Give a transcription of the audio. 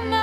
to